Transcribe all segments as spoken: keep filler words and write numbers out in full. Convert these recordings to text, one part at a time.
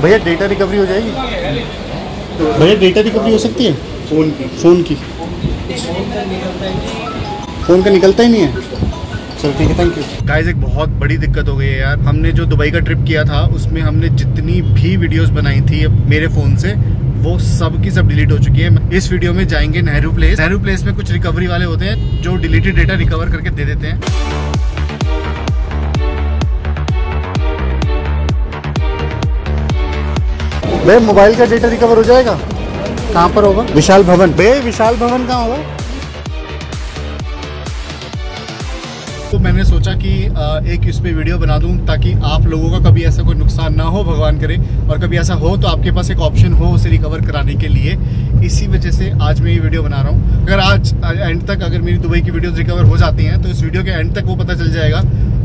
भैया data recovery हो जाएगी? भैया डेटा रिकवरी हो सकती है फ़ोन की? फ़ोन की फ़ोन का निकलता ही नहीं है। चल ठीक है, थैंक यू। गाइस एक बहुत बड़ी दिक्कत हो गई है यार। हमने जो दुबई का ट्रिप किया था उसमें हमने जितनी भी वीडियोस बनाई थी मेरे फ़ोन से वो सब की सब डिलीट हो चुकी है। इस वीडियो में जाएंगे नेहरू प्लेस। नेहरू प्लेस में कुछ रिकवरी वाले होते हैं जो डिलीटेड डेटा रिकवर करके दे देते हैं। भैया मोबाइल का डेटा रिकवर हो जाएगा? कहाँ पर होगा? विशाल भवन। भैया विशाल भवन कहाँ होगा? तो मैंने सोचा कि एक इस पे वीडियो बना दूँ ताकि आप लोगों का कभी ऐसा कोई नुकसान ना हो, भगवान करे, और कभी ऐसा हो तो आपके पास एक ऑप्शन हो उसे रिकवर कराने के लिए। इसी वजह से आज मैं ये वीडियो बना रहा हूँ। अगर आज एंड तक अगर मेरी दुबई की वीडियोज़ रिकवर हो जाती हैं तो इस वीडियो के एंड तक वो पता चल जाएगा,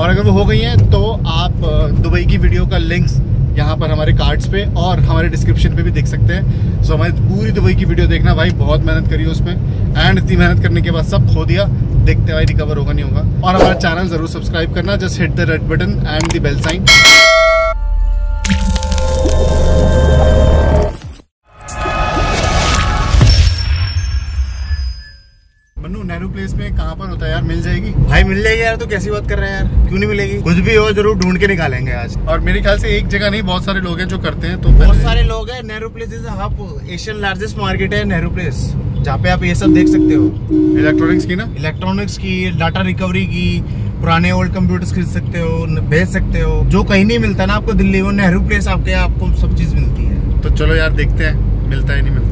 और अगर वो हो गई हैं तो आप दुबई की वीडियो का लिंक्स यहाँ पर हमारे कार्ड्स पे और हमारे डिस्क्रिप्शन पे भी देख सकते हैं। सो हमारी पूरी दुबई की वीडियो देखना भाई, बहुत मेहनत करी उसमें, एंड इतनी मेहनत करने के बाद सब खो दिया। देखते हैं भाई रिकवर होगा नहीं होगा। और हमारा चैनल जरूर सब्सक्राइब करना, just hit the red button and the bell sign. Manu Nehru place में कहाँ पर होता है यार? मिल जाएगी भाई? मिल जाएगी यार, तो कैसी बात कर रहे हैं यार, क्यों नहीं मिलेगी? कुछ भी हो जरूर ढूंढ के निकालेंगे आज। और मेरे ख्याल से एक जगह नहीं, बहुत सारे लोग हैं जो करते हैं। तो बहुत सारे लोग हैं। Nehru place is hub, Asian largest market है नेहरू प्लेस, जहाँ पे आप ये सब देख सकते हो। इलेक्ट्रॉनिक्स की ना, इलेक्ट्रॉनिक्स की, डाटा रिकवरी की, पुराने ओल्ड कंप्यूटर्स खरीद सकते हो, भेज सकते हो, जो कहीं नहीं मिलता ना आपको दिल्ली, वो नेहरू प्लेस आपके आपको सब चीज मिलती है। तो चलो यार देखते हैं मिलता है नहीं मिलता।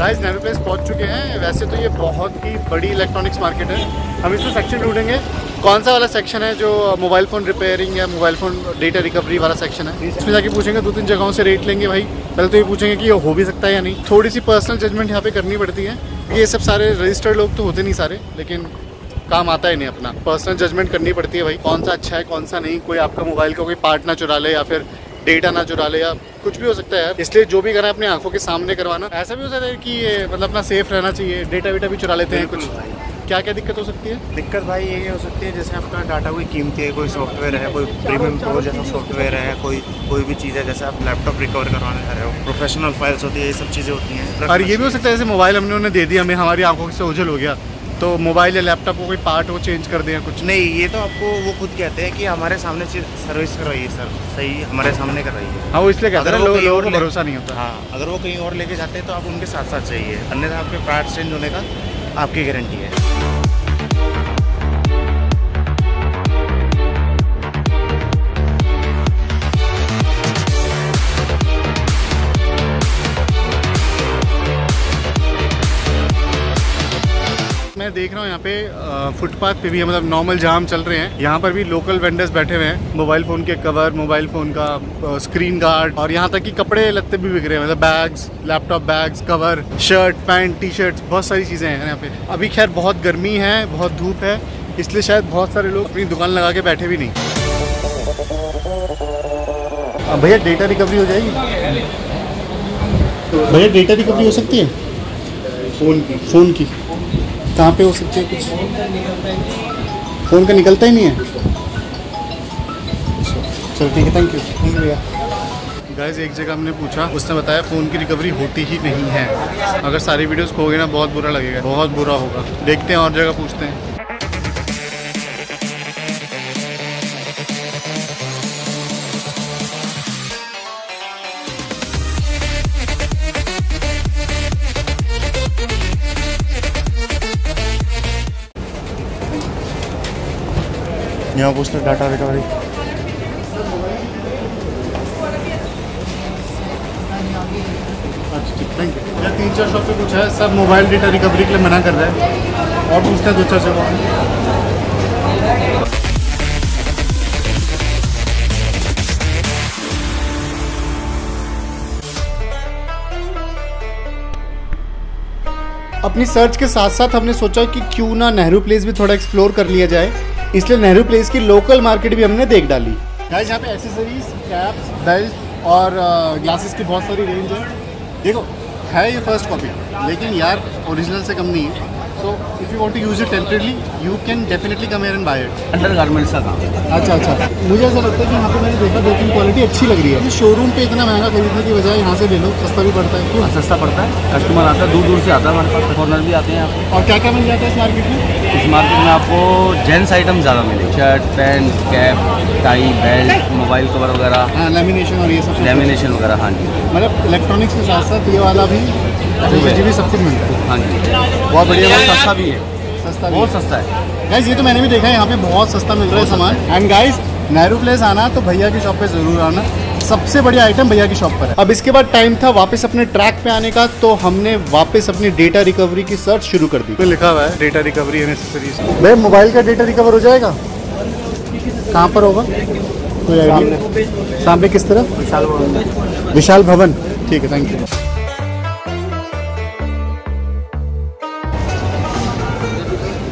गाइस नेहरू प्लेस पहुँच चुके हैं। वैसे तो ये बहुत ही बड़ी इलेक्ट्रॉनिक्स मार्केट है। हम इसमें सेक्शन ढूंढेंगे, कौन सा वाला सेक्शन है जो मोबाइल फ़ोन रिपेयरिंग या मोबाइल फ़ोन डेटा रिकवरी वाला सेक्शन है। इसमें जाके पूछेंगे, दो तीन जगहों से रेट लेंगे भाई। पहले तो ये पूछेंगे कि ये हो भी सकता है या नहीं। थोड़ी सी पर्सनल जजमेंट यहाँ पर करनी पड़ती है। ये सब सारे रजिस्टर्ड लोग तो होते नहीं सारे, लेकिन काम आता है नहीं, अपना पर्सनल जजमेंट करनी पड़ती है भाई, कौन सा अच्छा है कौन सा नहीं। कोई आपका मोबाइल का कोई पार्ट ना चुरा ले या फिर डेटा ना चुरा ले या कुछ भी हो सकता है यार। इसलिए जो भी करना है अपनी आंखों के सामने करवाना। ऐसा भी हो सकता है कि ये मतलब अपना सेफ रहना चाहिए, डेटा वेटा भी चुरा लेते हैं कुछ। क्या क्या दिक्कत हो सकती है? दिक्कत भाई ये हो सकती है जैसे आपका डाटा कोई कीमती है, कोई सॉफ्टवेयर है, कोई प्रीमियम प्रो जैसा सॉफ्टवेयर है, कोई कोई भी चीज़ है, जैसे आप लैपटॉप रिकवर करवाना चाह रहे हो, प्रोफेशनल फाइल्स होती है, ये सब चीज़ें होती हैं। और ये भी हो सकता है जैसे मोबाइल हमने उन्हें दे दिया, हमें हमारी आंखों से ओझल हो गया, तो मोबाइल या लैपटॉप को कोई पार्ट वो चेंज कर दें कुछ। नहीं, ये तो आपको वो खुद कहते हैं कि हमारे सामने सर्विस करवाइए सर, सही हमारे सामने करवाइए। हाँ वो इसलिए कहते हैं, लोगों को लो, भरोसा नहीं होता। हाँ अगर वो कहीं और लेके जाते हैं तो आप उनके साथ साथ चाहिए, अन्यथा आपके पार्ट चेंज होने का आपकी गारंटी है। मैं देख रहा हूँ यहाँ पे फुटपाथ पे भी मतलब नॉर्मल जाम चल रहे हैं, यहाँ पर भी लोकल वेंडर्स बैठे हुए हैं। मोबाइल फ़ोन के कवर, मोबाइल फ़ोन का आ, स्क्रीन गार्ड, और यहाँ तक कि कपड़े लत्ते भी बिक रहे हैं, मतलब bags, laptop bags, cover, shirt, pant, T shirts, बहुत सारी चीज़ें हैं यहाँ पे। अभी खैर बहुत गर्मी है, बहुत धूप है, इसलिए शायद बहुत सारे लोग अपनी दुकान लगा के बैठे भी नहीं। भैया डेटा रिकवरी हो जाएगी? भैया डेटा रिकवरी हो सकती है फ़ोन की? फ़ोन की कहाँ पे हो सकती है? कुछ फ़ोन का निकलता ही नहीं है। चलो ठीक है, थैंक यू। थैंक यू भैया। गाइस एक जगह हमने पूछा, उसने बताया फ़ोन की रिकवरी होती ही नहीं है। अगर सारी वीडियोस खो गए ना बहुत बुरा लगेगा, बहुत बुरा होगा। देखते हैं और जगह पूछते हैं। यहाँ पूछते डाटा रिकवरी। अच्छा थैंक यू। या तीन चार शॉप पे पूछा है, सब मोबाइल डेटा रिकवरी के लिए मना कर रहा है, और पूछते हैं दो चार जगह। अपनी सर्च के साथ साथ हमने सोचा कि क्यों ना नेहरू प्लेस भी थोड़ा एक्सप्लोर कर लिया जाए, इसलिए नेहरू प्लेस की लोकल मार्केट भी हमने देख डाली। गाइस यहाँ पे एक्सेसरीज, कैप्स, बेल्ट और ग्लासेस की बहुत सारी रेंज है। देखो है ये फर्स्ट कॉपी, लेकिन यार ओरिजिनल से कम नहीं है। So if you want to use it temporarily, you can definitely come here and buy it. Under garments का काम। अच्छा अच्छा। मुझे ऐसा लगता है कि यहाँ पे मैंने देखा दो तीन क्वालिटी अच्छी लग रही है। शोरूम पे इतना महंगा खरीदने की बजाय यहाँ से ले लो, सस्ता भी पड़ता है। सस्ता पड़ता है, कस्टमर आता है, दूर दूर से आता है, हमारे पास कॉर्नर भी आते हैं आप। और क्या क्या मिल जाता है इस मार्केट में? इस मार्केट में आपको जेंट्स आइटम ज़्यादा मिले, shirt pant cap tie belt mobile cover वगैरह, लेमिनेशन और ये सब। लेमिनेशन वगैरह हाँ जी, मतलब इलेक्ट्रॉनिक्स के साथ साथ ये वाला भी भी सब कुछ मिलता है। हाँ जी बहुत बढ़िया, सस्ता भी है, सस्ता बहुत सस्ता है गाइस। ये तो मैंने भी देखा है यहाँ पे बहुत सस्ता मिल रहा है सामान। एंड गाइस नेहरू प्लेस आना तो भैया की शॉप पे ज़रूर आना, सबसे बढ़िया आइटम भैया की शॉप पर है। अब इसके बाद टाइम था वापस अपने ट्रैक पे आने का, तो हमने वापस अपनी डेटा रिकवरी की सर्च शुरू कर दी। तो लिखा हुआ है डेटा रिकवरी एंड एक्सेसरीज। भाई मोबाइल का डेटा रिकवर हो जाएगा, कहाँ पर होगा? कोई आइडिया? सामने किस तरफ? विशाल भवन। विशाल भवन, ठीक है, थैंक यू।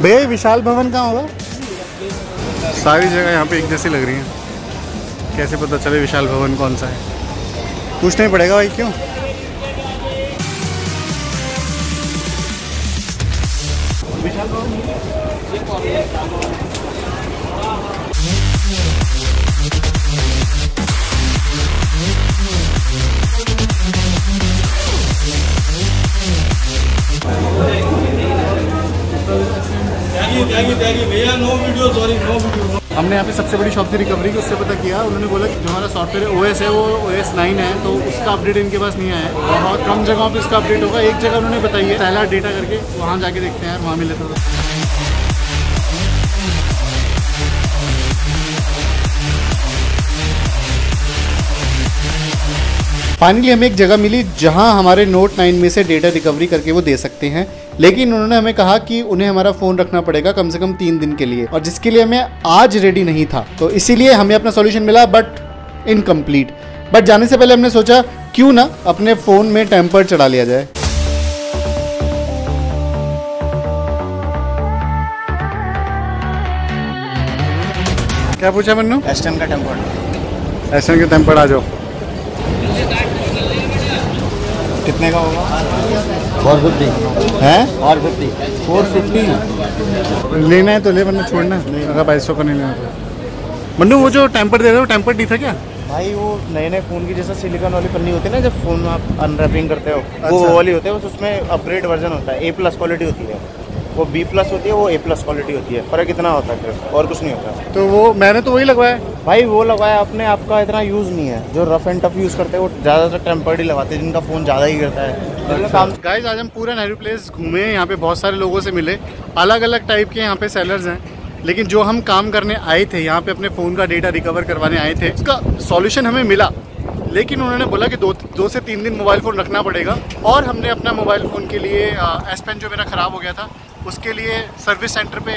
भैया विशाल भवन कहाँ होगा? सारी जगह यहाँ पे एक जैसी लग रही हैं, कैसे पता चले विशाल भवन कौन सा है? पूछना ही पड़ेगा भाई, क्यों? विशाल भैया no video sorry no video. हमने यहाँ पे सबसे बड़ी शॉप थी रिकवरी की, उससे पता किया। उन्होंने बोला कि जो हमारा सॉफ्टवेयर ओएस है वो ओएस नाइन है, तो उसका अपडेट इनके पास नहीं आया है, बहुत कम जगहों पे इसका अपडेट होगा। एक जगह उन्होंने बताई है पहला डेटा करके, वहाँ जाके देखते हैं यार, वहाँ मिले तो। फाइनली हमें एक जगह मिली जहाँ हमारे नोट नाइन में से डेटा रिकवरी करके वो दे सकते हैं, लेकिन उन्होंने हमें कहा कि उन्हें हमारा फ़ोन रखना पड़ेगा कम से कम तीन दिन के लिए, और जिसके लिए हमें आज रेडी नहीं था, तो इसीलिए हमें अपना सॉल्यूशन मिला बट इनकम्प्लीट। बट जाने से पहले हमने सोचा क्यों ना अपने फ़ोन में टेम्पर चढ़ा लिया जाए। क्या पूछा मन्नू? एसएम का टेम्पर। एसएम का टेम्पर आ जाओ। कितने का होगा? फोर फिफ्टी है। फोर फिफ्टी फोर फिफ्टी लेना है तो ले, वरना छोड़ना है। अगर बाईस सौ का नहीं लेना तो। मन्नू वो जो टेम्पर दे रहे हो टेम्पर नहीं था क्या? भाई वो नए नए फ़ोन की जैसा सिलिकॉन वाली पन्नी होती है ना, जब फ़ोन आप अनरैपिंग करते हो। अच्छा। वो वाली होती है, उसमें अपग्रेड वर्जन होता है, ए प्लस क्वालिटी होती है, वो बी प्लस होती है, वो ए प्लस क्वालिटी होती है। फ़र्क इतना होता है फिर, और कुछ नहीं होता। तो वो मैंने तो वही लगवाया भाई, वो लगाया अपने। आपका इतना यूज़ नहीं है, जो रफ एंड टफ यूज़ करते हैं वो ज़्यादातर टेम्पर्ड ही लगाते हैं, जिनका फ़ोन ज़्यादा ही करता है काम। गाइस आज हम पूरा नेहरू प्लेस घूमे, यहाँ पे बहुत सारे लोगों से मिले, अलग अलग टाइप के यहाँ पे सेलर्स हैं, लेकिन जो हम काम करने आए थे यहाँ पे, अपने फ़ोन का डेटा रिकवर करवाने आए थे, उसका सॉल्यूशन हमें मिला, लेकिन उन्होंने बोला कि दो दो से तीन दिन मोबाइल फ़ोन रखना पड़ेगा। और हमने अपना मोबाइल फ़ोन के लिए एस पेन जो मेरा ख़राब हो गया था, उसके लिए सर्विस सेंटर पे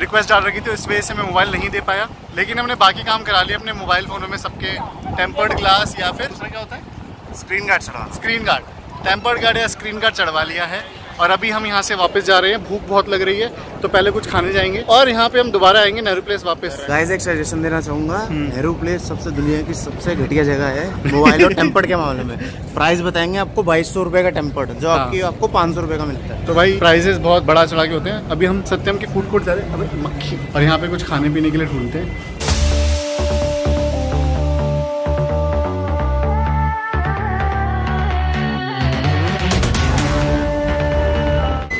रिक्वेस्ट डाल रखी थी, इस वजह से मैं मोबाइल नहीं दे पाया। लेकिन हमने बाकी काम करा लिया अपने मोबाइल फ़ोनों में, सबके टेम्पर्ड ग्लास या फिर दूसरा क्या होता है, स्क्रीन गार्ड चढ़ा स्क्रीन गार्ड टेम्पर्ड गार्ड या स्क्रीन गार्ड चढ़वा लिया है। और अभी हम यहाँ से वापस जा रहे हैं, भूख बहुत लग रही है, तो पहले कुछ खाने जाएंगे और यहाँ पे हम दोबारा आएंगे नेहरू प्लेस वापस। गाइस एक सजेशन देना चाहूँगा, नेहरू प्लेस सबसे दुनिया की सबसे घटिया जगह है मोबाइल और टेम्पर्ड के मामले में। प्राइस बताएंगे आपको बाईस सौ रुपये का टेम्पर्ड, जो आपकी आपको पाँच सौ रुपये का मिलता है। तो भाई प्राइसेस बहुत बड़ा चढ़ा के होते हैं। अभी हम सत्यम की फूड कोर्ट जा रहे हैं, अभी मक्खी और यहाँ पे कुछ खाने पीने के लिए ढूंढते हैं।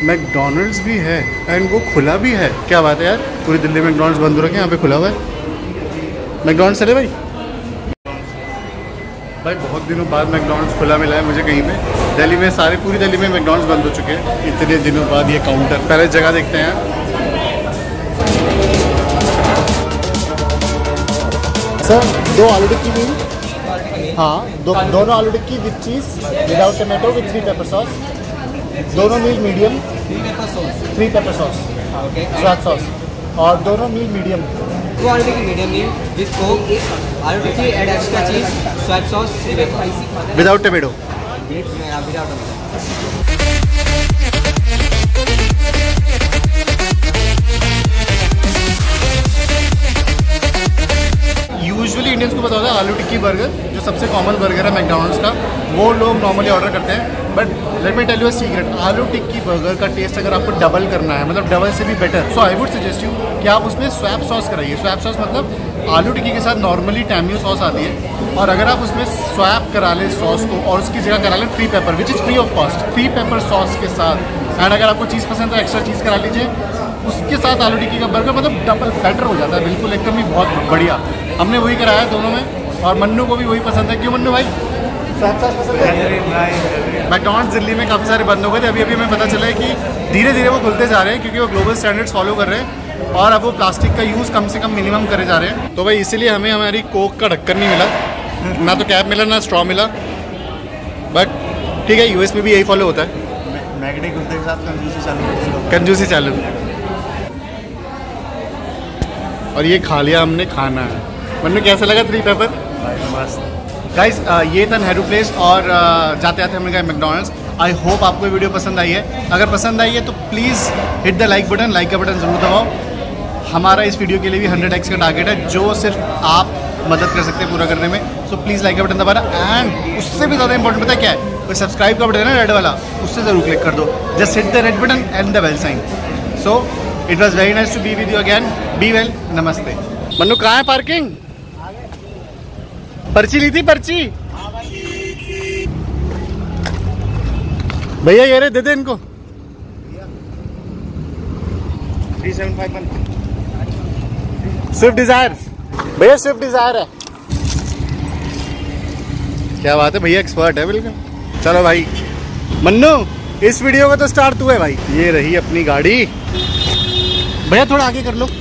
मैकडॉनल्ड्स भी है एंड वो खुला भी है, क्या बात है यार, पूरी दिल्ली में मैकडॉनल्ड्स बंद हो रखे, यहाँ पे खुला हुआ है मैकडॉनल्ड्स। चले भाई भाई बहुत दिनों बाद मैकडॉनल्ड्स खुला मिला है मुझे कहीं पे दिल्ली में। सारे पूरी दिल्ली में मैकडॉनल्ड्स बंद हो चुके हैं इतने दिनों बाद, ये काउंटर पहले जगह देखते हैं। सर दो आलू टिक्की भी, हाँ दो, दोनों aloo tikki with cheese without tomato with three pepper sauce, दोनों meal medium, three pepper sauce, स्वाद सॉस, और दोनों मील मीडियम। दो aloo tikki medium meal with coke, aloo tikki and extra cheese, स्वाद sauce, without tomato. Usually Indians को पता होता है आलू टिक्की बर्गर, जो सबसे कॉमन बर्गर है मैकडॉनल्ड्स का, वो लोग नॉर्मली ऑर्डर करते हैं। But let me tell you a secret, aloo tikki burger का टेस्ट अगर आपको डबल करना है, मतलब डबल से भी better, so I would suggest you कि आप उसमें स्वैप सॉस कराइए। स्वैप सॉस मतलब आलू टिक्की के साथ नॉर्मली टैम्यू सॉस आती है, और अगर आप उसमें स्वैप करा लें सॉस को और उसकी जगह करा लें free pepper, which is free of cost, free pepper sauce के साथ। एंड अगर आपको चीज़ पसंद है एक्स्ट्रा चीज़ करा लीजिए, उसके साथ आलू टिक्की का बर्गर मतलब डबल बेटर हो जाता है, बिल्कुल एकदम ही बहुत बढ़िया। हमने वही कराया दोनों में, और मन्नू को भी वही पसंद है। क्यों मन्नू भाई? साथ साथ पसंद है। मैकडॉनल्ड्स दिल्ली में काफ़ी सारे बंद हो गए थे, अभी अभी हमें पता चला है कि धीरे धीरे वो खुलते जा रहे हैं, क्योंकि वो ग्लोबल स्टैंडर्ड्स फॉलो कर रहे हैं और अब वो प्लास्टिक का यूज़ कम से कम मिनिमम करे जा रहे हैं। तो भाई इसीलिए हमें हमारी कोक का ढक्कन नहीं मिला, ना तो कैप मिला ना स्ट्रॉ मिला, बट ठीक है, यूएस में भी यही फॉलो होता है। मैगडी कुलते के साथ कंजूसी चैलेंज, कंजूसी चैलेंज। और ये खा लिया हमने खाना है। मन्नू कैसा लगा थ्री पेपर? मस्त गाइस, ये था नेहरू प्लेस, और जाते जाते हमने कहा मैकडॉनल्ड्स। आई होप आपको ये वीडियो पसंद आई है। अगर पसंद आई है तो please hit the like button, like का बटन ज़रूर दबाओ। हमारा इस वीडियो के लिए भी हंड्रेड एक्स का टारगेट है, जो सिर्फ आप मदद कर सकते हैं पूरा करने में। सो प्लीज़ लाइक का बटन दबाना, एंड उससे भी ज़्यादा इंपॉर्टेंट पता है क्या है? कोई सब्सक्राइब का बटन है ना रेड वाला, उससे ज़रूर क्लिक कर दो। Just hit the red button and the bell sign. So It was very nice to be with you again. Be well. Namaste. Manu कहाँ है पार्किंग? पर्ची ली थी? पर्ची भैया ये रे, दे दे इनको। स्विफ्ट डिजायर भैया, स्विफ्ट डिजायर है। क्या बात है भैया, एक्सपर्ट है बिल्कुल। चलो भाई मन्नू, इस वीडियो का तो स्टार्ट हुआ है भाई। ये रही अपनी गाड़ी भैया, थोड़ा आगे कर लो।